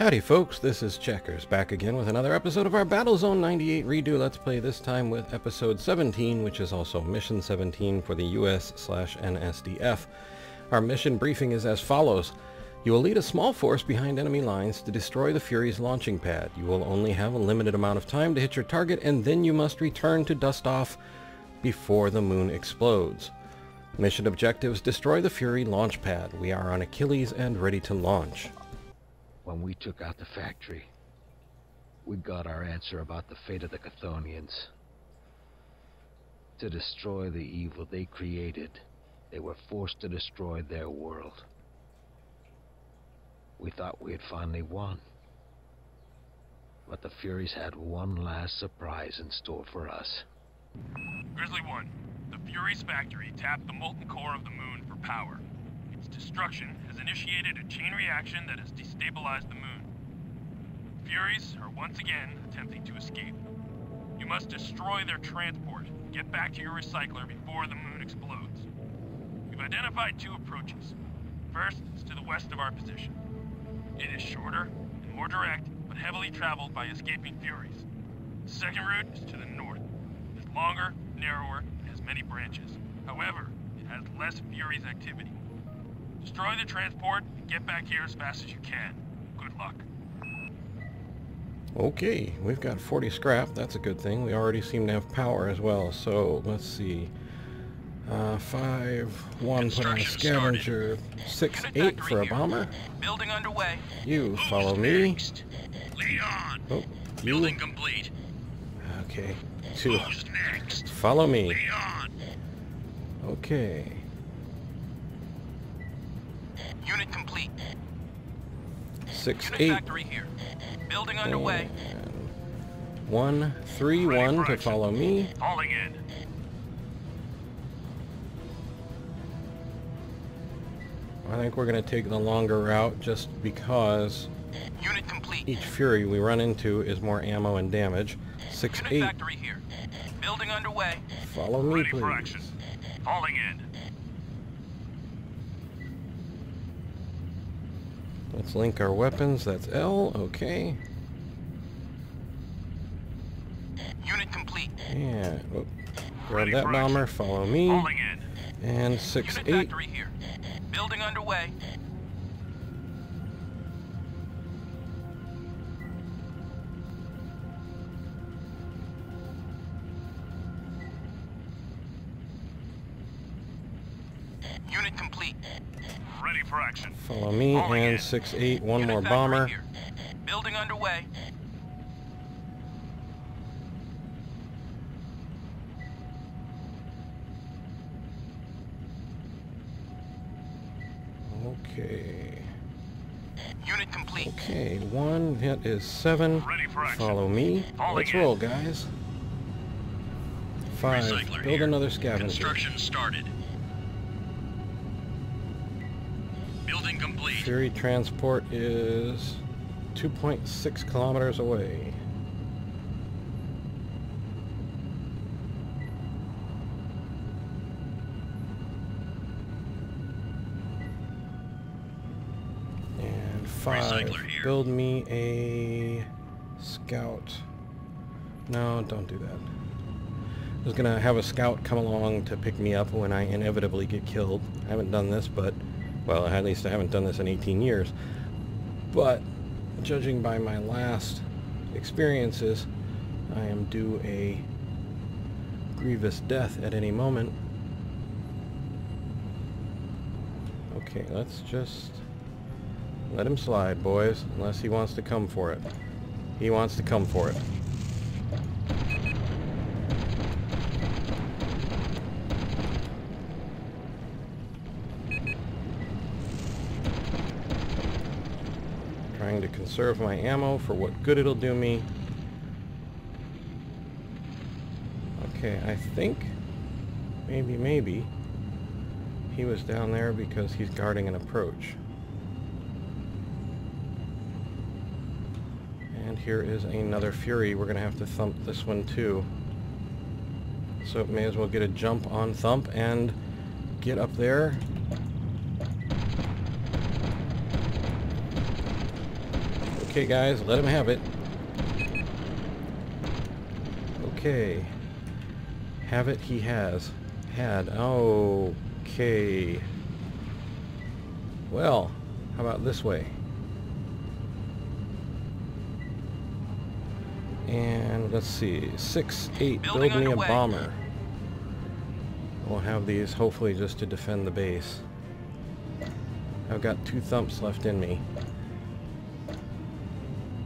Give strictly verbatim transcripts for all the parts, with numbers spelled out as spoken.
Howdy folks, this is Checkers, back again with another episode of our Battlezone ninety-eight Redo Let's Play, this time with episode seventeen, which is also mission seventeen for the U S slash N S D F. Our mission briefing is as follows. You will lead a small force behind enemy lines to destroy the Furies launching pad. You will only have a limited amount of time to hit your target, and then you must return to dust off before the moon explodes. Mission objectives, destroy the Fury launch pad. We are on Achilles and ready to launch. When we took out the factory, we got our answer about the fate of the Chthonians. To destroy the evil they created, they were forced to destroy their world. We thought we had finally won, but the Furies had one last surprise in store for us. Grizzly One, the Furies factory tapped the molten core of the moon for power. Its destruction has initiated a chain reaction that has destabilized the moon. Furies are once again attempting to escape. You must destroy their transport and get back to your recycler before the moon explodes. We've identified two approaches. First is to the west of our position. It is shorter and more direct, but heavily traveled by escaping Furies. The second route is to the north. It's longer, narrower, and has many branches. However, it has less Furies activity. Destroy the transport and get back here as fast as you can. Good luck. Okay, we've got forty scrap. That's a good thing. We already seem to have power as well. So let's see. Uh, five, one put on a scavenger. Started. Six, eight for a bomber. Building underway. You Who's follow next? me. Leon. Oh, building you. complete. Okay. Two. Who's next? Follow me. Leon. Okay. Unit complete. Six, Unit eight. Factory here. Building underway. And one, three, Ready one to follow me. Falling in. I think we're going to take the longer route just because Unit complete. Each Fury we run into is more ammo and damage. Six, Unit eight. Factory here. Building underway. Follow me, Ready please. For action. Falling in. Let's link our weapons. That's L. Okay. Unit complete. Yeah. Oh. Grab that bomber. Follow me. In. And six Unit eight. Factory here. Building underway. Unit complete. Ready for action. Follow me All and six eight, one Unit more bomber. Here. Building underway. Okay. Unit complete. Okay, one hit is seven. Ready for action. Follow me. All Let's again. roll, guys. Five. Recycler Build here. another scavenger. Construction started. Fury transport is two point six kilometers away. And five, build me a scout. No, don't do that. I was gonna have a scout come along to pick me up when I inevitably get killed. I haven't done this, but well, at least I haven't done this in eighteen years, but judging by my last experiences, I am due a grievous death at any moment. Okay, let's just let him slide, boys, unless he wants to come for it. He wants to come for it. Trying to conserve my ammo for what good it'll do me. Okay, I think maybe maybe he was down there because he's guarding an approach. And here is another Fury. We're gonna have to thump this one too, so it may as well get a jump on thump and get up there. Okay, guys, let him have it. Okay. Have it he has. Had. Okay. Well, how about this way? And let's see. Six, eight, building build me underway. A bomber. We'll have these hopefully just to defend the base. I've got two thumps left in me.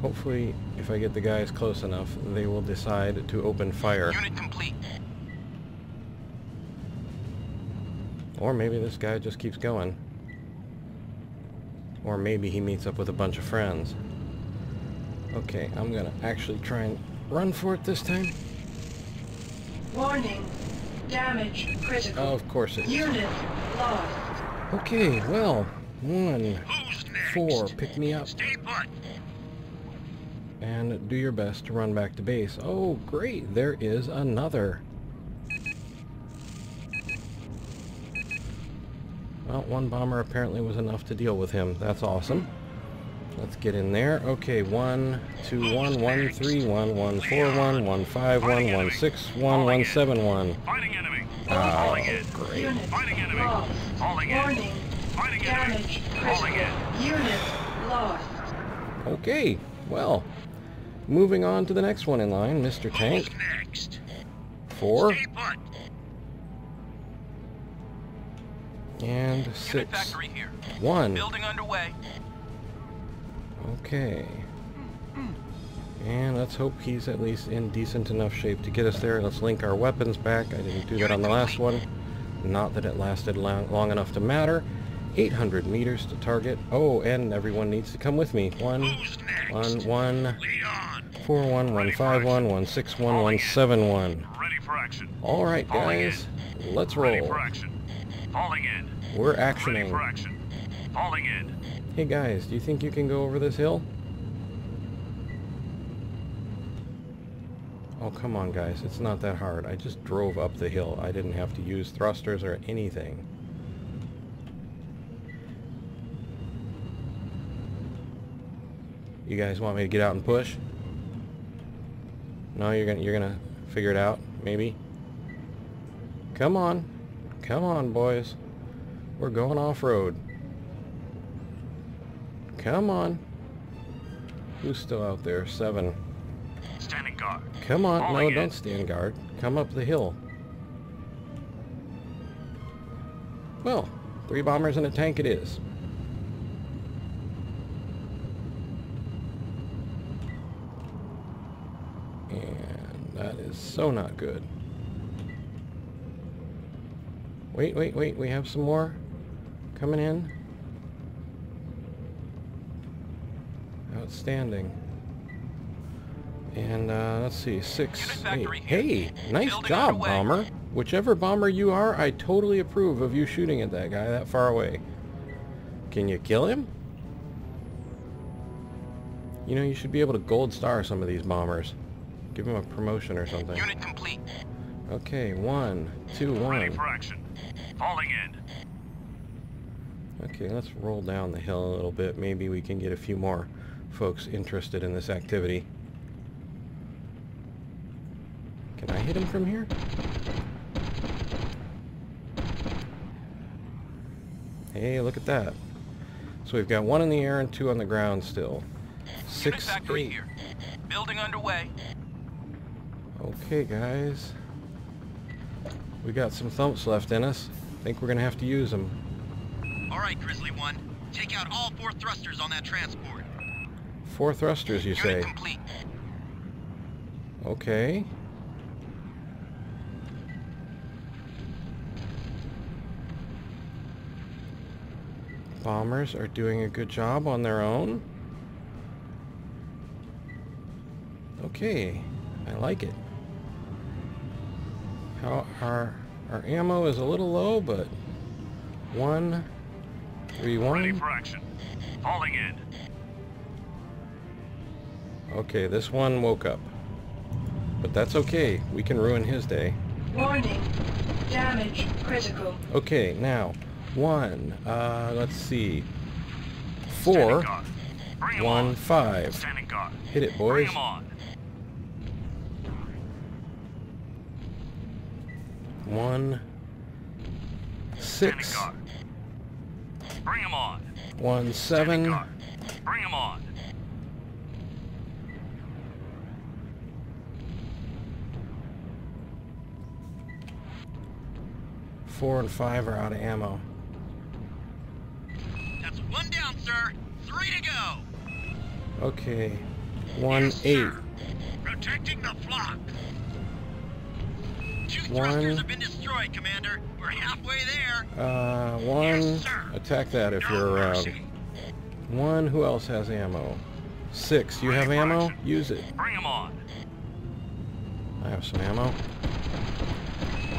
Hopefully, if I get the guys close enough, they will decide to open fire. Unit complete. Or maybe this guy just keeps going. Or maybe he meets up with a bunch of friends. Okay, I'm gonna actually try and run for it this time. Warning. Damage critical. Oh, of course it is. Unit lost. Okay, well, one, four, pick me up. Stay put. And do your best to run back to base. Oh, great, there is another. Well, one bomber apparently was enough to deal with him. That's awesome. Let's get in there. Okay, one, two, one, one, three, one, one, four, one, one, five, one, one, six, one, one, seven, one. Oh, great. Okay, well, moving on to the next one in line, Mister Tank. Four. And six. One. Building underway. Okay. And let's hope he's at least in decent enough shape to get us there. Let's link our weapons back. I didn't do that on the last one. Not that it lasted long, long enough to matter. eight hundred meters to target. Oh, and everyone needs to come with me. One, one, one, four, one, one, five, one, one, six, one, one, seven, one. All right, guys. Let's roll. We're actioning. Hey guys, do you think you can go over this hill? Oh, come on guys, it's not that hard. I just drove up the hill. I didn't have to use thrusters or anything. You guys want me to get out and push? No, you're gonna you're gonna figure it out, maybe? Come on. Come on, boys. We're going off-road. Come on. Who's still out there? Seven. Standing guard. Come on. Falling no, in. Don't stand guard. Come up the hill. Well, three bombers and a tank it is. And that is so not good. Wait, wait, wait. We have some more coming in. Outstanding. And uh, let's see, six, eight. Hey, nice job, bomber. Whichever bomber you are, I totally approve of you shooting at that guy that far away. Can you kill him? You know, you should be able to gold star some of these bombers. Give him a promotion or something. Unit complete. Okay, one, two, one. Ready for action. Falling in. Okay, let's roll down the hill a little bit. Maybe we can get a few more folks interested in this activity. Can I hit him from here? Hey, look at that. So we've got one in the air and two on the ground still. Six, eight. Here. Building underway. Okay, guys. We got some thumps left in us. I think we're going to have to use them. All right, Grizzly One. Take out all four thrusters on that transport. Four thrusters, you say? Complete. Okay. Bombers are doing a good job on their own. Okay, I like it. How our our ammo is a little low, but one. Three, one. Ready for action. Falling in. Okay, this one woke up. But that's okay. We can ruin his day. Warning. Damage critical. Okay, now. One. Uh, let's see. Four. One five. Hit it, boys. One six. Bring him on. One seven. Bring him on. Four and five are out of ammo. That's one down, sir. Three to go. Okay. One yes, eight. Sir. Protecting the flock. Two thrusters have been destroyed, Commander. We're halfway there. Uh, one. Yes, attack that if no you're around. Mercy. One. Who else has ammo? Six. You Ready have ammo? Action. Use it. Bring them on. I have some ammo.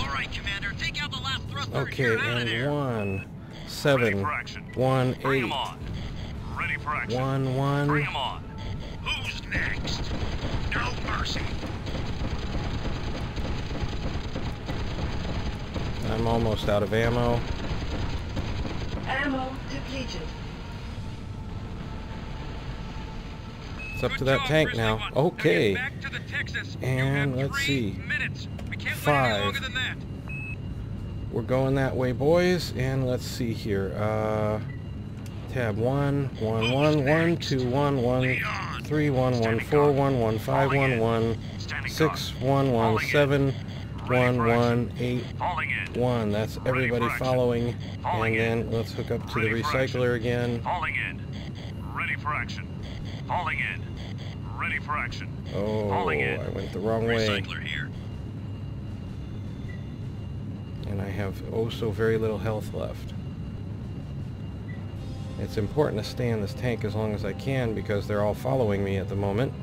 All right, Commander. Take out the last thruster. Okay, and, and one, seven, one, Bring eight, on. Ready for action. One, one. Bring them on. Who's next? No mercy. I'm almost out of ammo. Ammo depleted. It's up Good to that job, tank Grizzly now. One. Okay. Now and let's see. Minutes. We can't Five. Wait longer than that. We're going that way, boys. And let's see here. Uh, tab one, one, Who's one, one, two, one, one, Leon. three, one, Standing one, four, on. one, one, five, Falling one, in. one, Standing six, on. one, Falling one, in. seven. One, one, eight, one. That's everybody following. And then let's hook up to the recycler again. Falling in. Ready for action. Falling in. Ready for action. Oh, I went the wrong way. And I have oh so very little health left. It's important to stay in this tank as long as I can because they're all following me at the moment.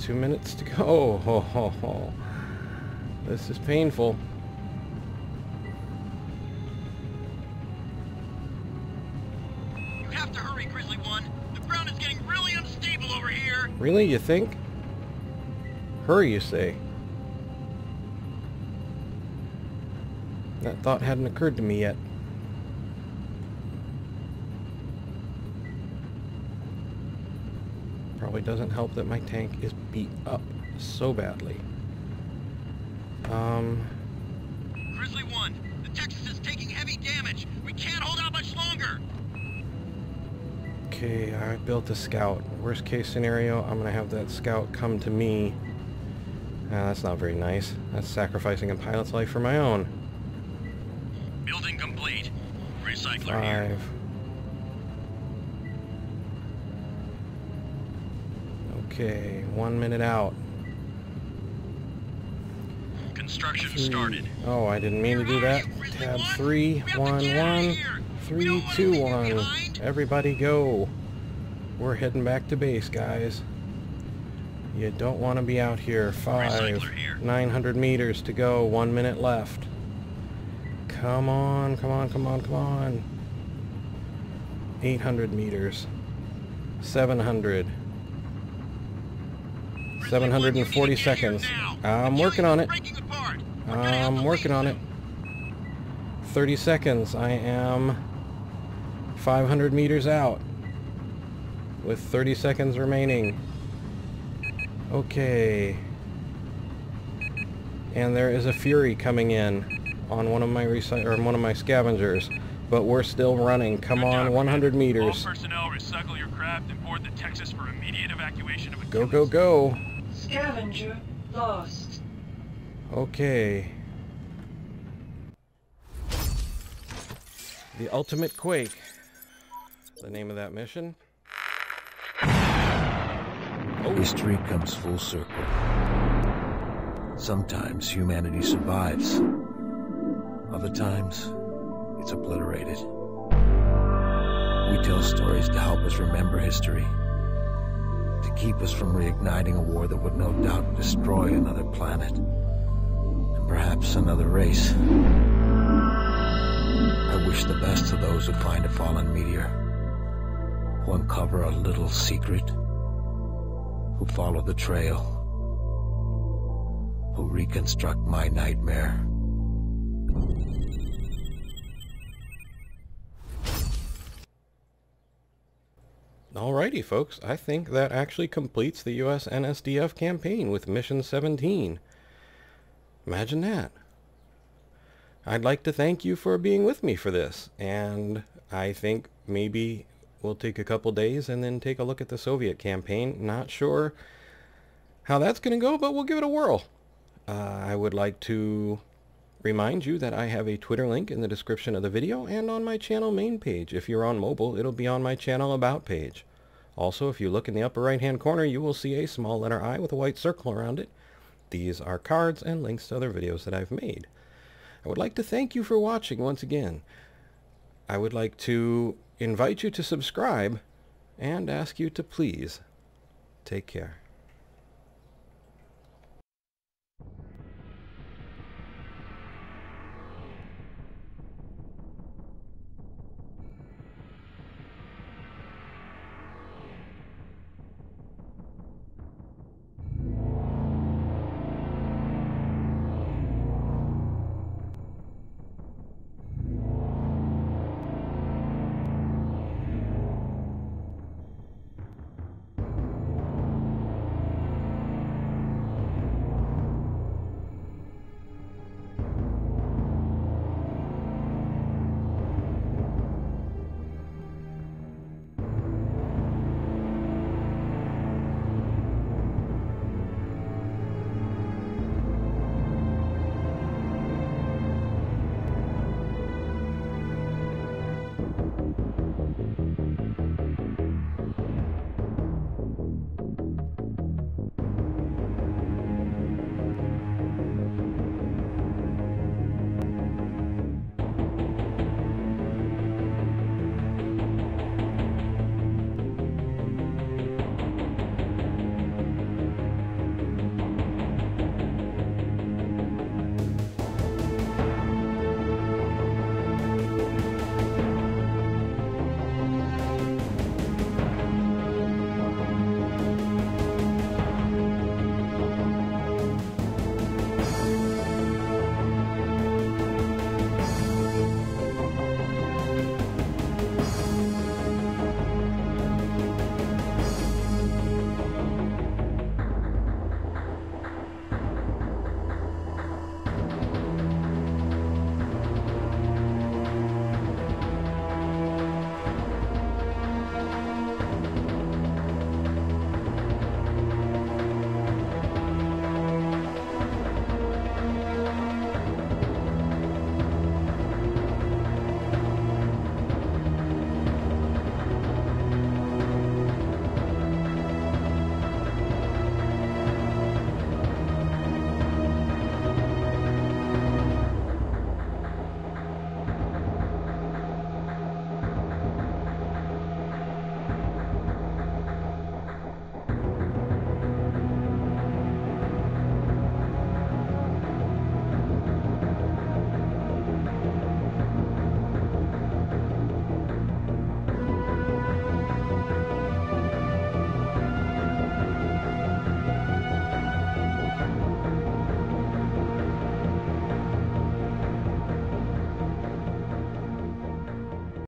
Two minutes to go. Oh, oh, oh. This is painful. You have to hurry, Grizzly One. The ground is getting really unstable over here. Really, you think? Hurry, you say? That thought hadn't occurred to me yet. Probably doesn't help that my tank is beat up so badly. Um. Grizzly One, the Texas is taking heavy damage. We can't hold out much longer. Okay, I built a scout. Worst case scenario, I'm gonna have that scout come to me. Ah, that's not very nice. That's sacrificing a pilot's life for my own. Building complete. Recycler Five. here. Okay, one minute out. Construction three. started. Oh, I didn't mean to do that. Tab three, one, one, three, two, one. Everybody go. We're heading back to base, guys. You don't want to be out here. Five, nine hundred meters to go. One minute left. Come on, come on, come on, come on. Eight hundred meters. Seven hundred. seven hundred forty seconds. I'm working on it. I'm working on it. thirty seconds. I am five hundred meters out with thirty seconds remaining. Okay. And there is a Fury coming in on one of my recy- or one of my scavengers, but we're still running. Come on, one hundred meters. All personnel, recycle your craft and board the Texas for immediate evacuation of Achilles. Go, go, go. Scavenger lost. Okay. The Ultimate Quake. The name of that mission. Oh. History comes full circle. Sometimes humanity survives. Other times, it's obliterated. We tell stories to help us remember history. To keep us from reigniting a war that would no doubt destroy another planet, and perhaps another race. I wish the best of those who find a fallen meteor, who uncover a little secret, who follow the trail, who reconstruct my nightmare. Alrighty folks, I think that actually completes the U S N S D F campaign with Mission seventeen. Imagine that. I'd like to thank you for being with me for this, and I think maybe we'll take a couple days and then take a look at the Soviet campaign. Not sure how that's going to go, but we'll give it a whirl. Uh, I would like to remind you that I have a Twitter link in the description of the video and on my channel main page. If you're on mobile, it'll be on my channel about page. Also, if you look in the upper right hand corner, you will see a small letter I with a white circle around it. These are cards and links to other videos that I've made. I would like to thank you for watching once again. I would like to invite you to subscribe and ask you to please take care.